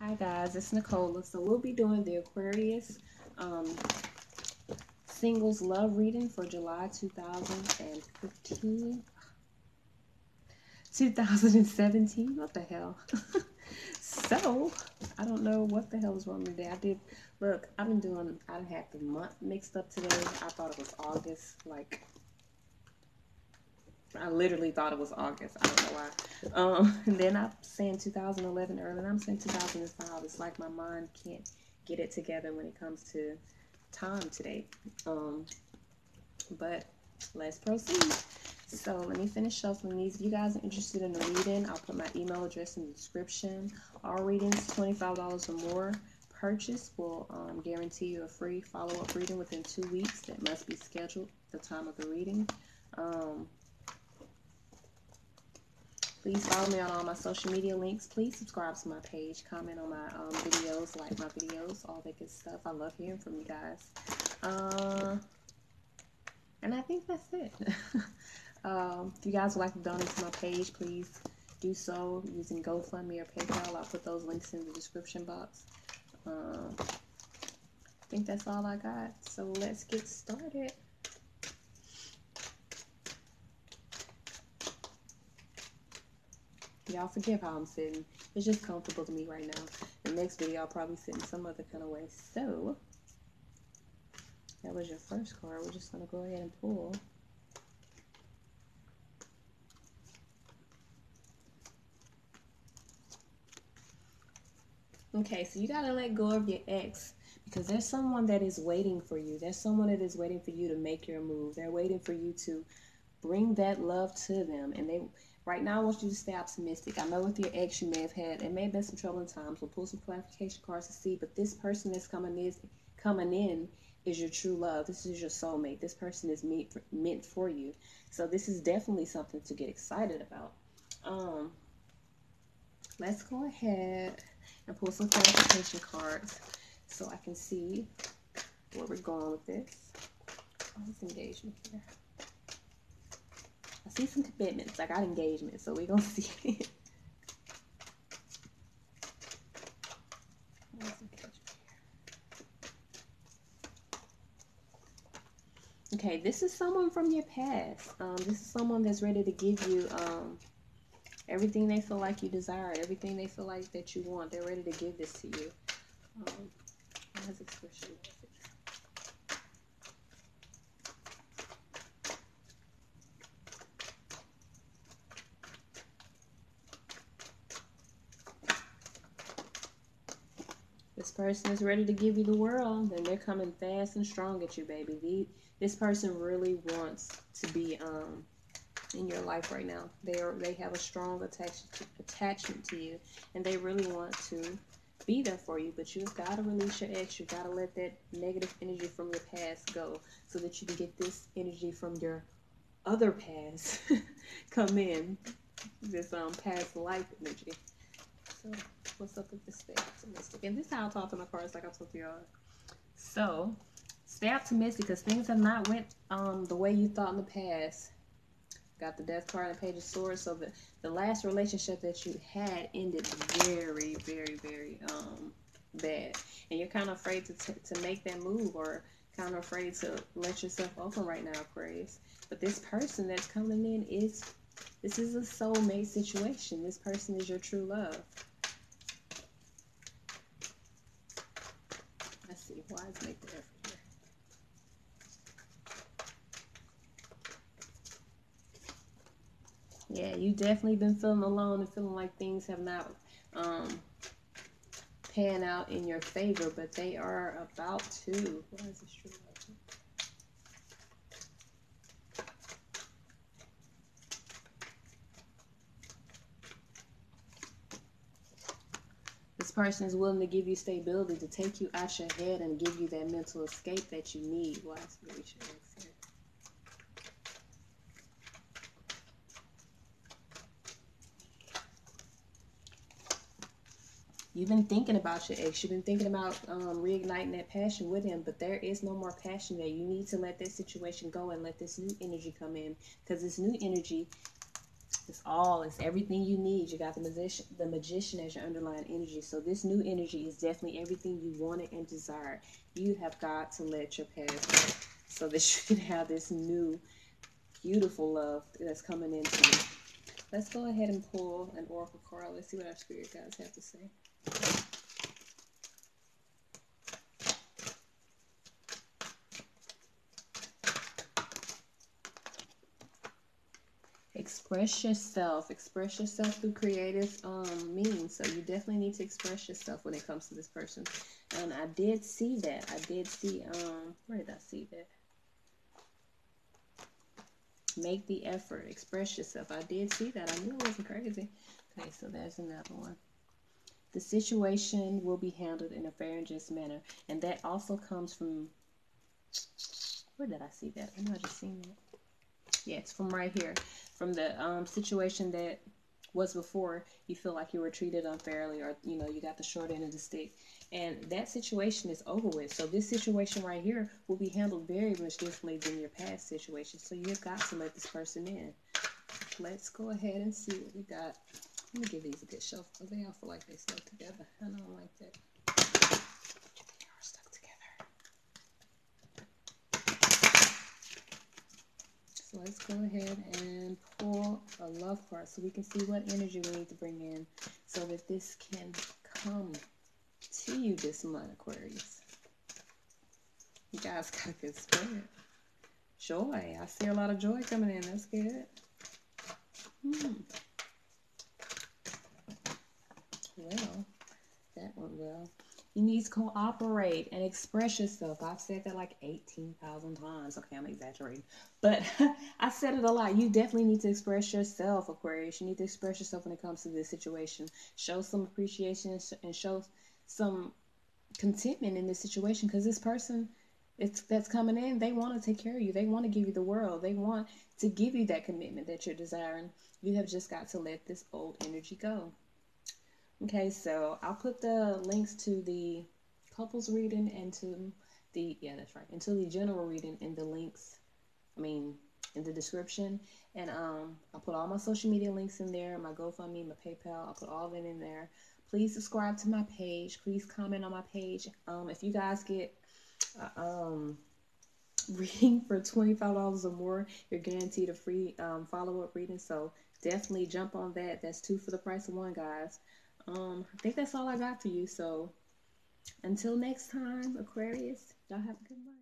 Hi guys, it's Nicola. So we'll be doing the Aquarius Singles Love Reading for July 2017. What the hell? So, I don't know what the hell is wrong today. I had the month mixed up today. I thought it was August. Like, I literally thought it was August. I don't know why. And then I'm saying 2011 earlier, and I'm saying 2005. It's like my mind can't get it together when it comes to time today. But let's proceed. So let me finish shuffling these. If you guys are interested in the reading, I'll put my email address in the description. All readings, $25 or more. Purchase will guarantee you a free follow-up reading within 2 weeks. That must be scheduled at the time of the reading. Please follow me on all my social media links. Please subscribe to my page. Comment on my videos. Like my videos. All that good stuff. I love hearing from you guys. And I think that's it. If you guys would like to donate to my page, please do so using GoFundMe or PayPal. I'll put those links in the description box. I think that's all I got. So let's get started. Y'all forgive how I'm sitting. It's just comfortable to me right now. The next video, I'll probably sit in some other kind of way. So, that was your first card. We're just going to go ahead and pull. Okay, so you got to let go of your ex, because there's someone that is waiting for you. There's someone that is waiting for you to make your move. They're waiting for you to bring that love to them. And they... Right now, I want you to stay optimistic. I know with your ex, you may have had, it may have been some troubling times. We'll pull some clarification cards to see, but this person that's coming in is your true love. This is your soulmate. This person is meant for you. So this is definitely something to get excited about. Let's go ahead and pull some clarification cards so I can see where we're going with this. Oh, it's engagement here. I see some commitments. I got engagement, so we're going to see it. Okay, this is someone from your past. This is someone that's ready to give you everything they feel like you desire, everything they feel like that you want. They're ready to give this to you. How's expression? This person is ready to give you the world, and they're coming fast and strong at you, baby. This person really wants to be in your life right now. They have a strong attachment to you, and they really want to be there for you. But you've got to release your ex. You've got to let that negative energy from your past go, so that you can get this energy from your other past come in. This past life energy. So, what's up with this? Stay optimistic. And this is how I talk to my cards, like I talk to y'all. So, stay optimistic, because things have not went the way you thought in the past. Got the Death card and Page of Swords. So, the last relationship that you had ended very, very, very bad. And you're kind of afraid to make that move, or kind of afraid to let yourself open right now, Aquarius. But this person that's coming in is... This is a soulmate situation. This person is your true love. Let's see. Why is make the effort here? Yeah, you definitely been feeling alone and feeling like things have not pan out in your favor, but they are about to. Why is this true love? This person is willing to give you stability, to take you out your head and give you that mental escape that you need. Well, that's really true. You've been thinking about your ex. You've been thinking about reigniting that passion with him, but there is no more passion there. You need to let that situation go and let this new energy come in, because this new energy It's all, it's everything you need. You got the magician as your underlying energy. So this new energy is definitely everything you wanted and desired. You have got to let your past go so that you can have this new, beautiful love that's coming into you. Let's go ahead and pull an oracle card. Let's see what our spirit guides have to say. Express yourself through creative means. So you definitely need to express yourself when it comes to this person. And I did see that. I did see, where did I see that? Make the effort, express yourself. I did see that. I knew it wasn't crazy. Okay, so there's another one. The situation will be handled in a fair and just manner. And that also comes from, where did I see that? I know I just seen that. Yes, from right here, from the situation that was before. You feel like you were treated unfairly, or you know, you got the short end of the stick, and that situation is over with. So this situation right here will be handled very much differently than your past situation. So you've got to let this person in. Let's go ahead and see what we got. Let me give these a good shuffle. They all feel like they stuck together. I don't like that. They are stuck together. So let's go ahead and pull a love card so we can see what energy we need to bring in so that this can come to you this month, Aquarius. You guys got a good spirit. Joy. I see a lot of joy coming in. That's good. Well, that went well. You need to cooperate and express yourself. I've said that like 18,000 times. Okay, I'm exaggerating. But I said it a lot. You definitely need to express yourself, Aquarius. You need to express yourself when it comes to this situation. Show some appreciation and show some contentment in this situation, because this person that's coming in, they want to take care of you. They want to give you the world. They want to give you that commitment that you're desiring. You have just got to let this old energy go. Okay, so I'll put the links to the couples reading and to the, yeah, that's right, and to the general reading in the links, I mean, in the description. And I'll put all my social media links in there, my GoFundMe, my PayPal, I'll put all that in there. Please subscribe to my page. Please comment on my page. If you guys get reading for $25 or more, you're guaranteed a free follow-up reading. So definitely jump on that. That's 2 for the price of 1, guys. I think that's all I got for you. So until next time, Aquarius, y'all have a good one.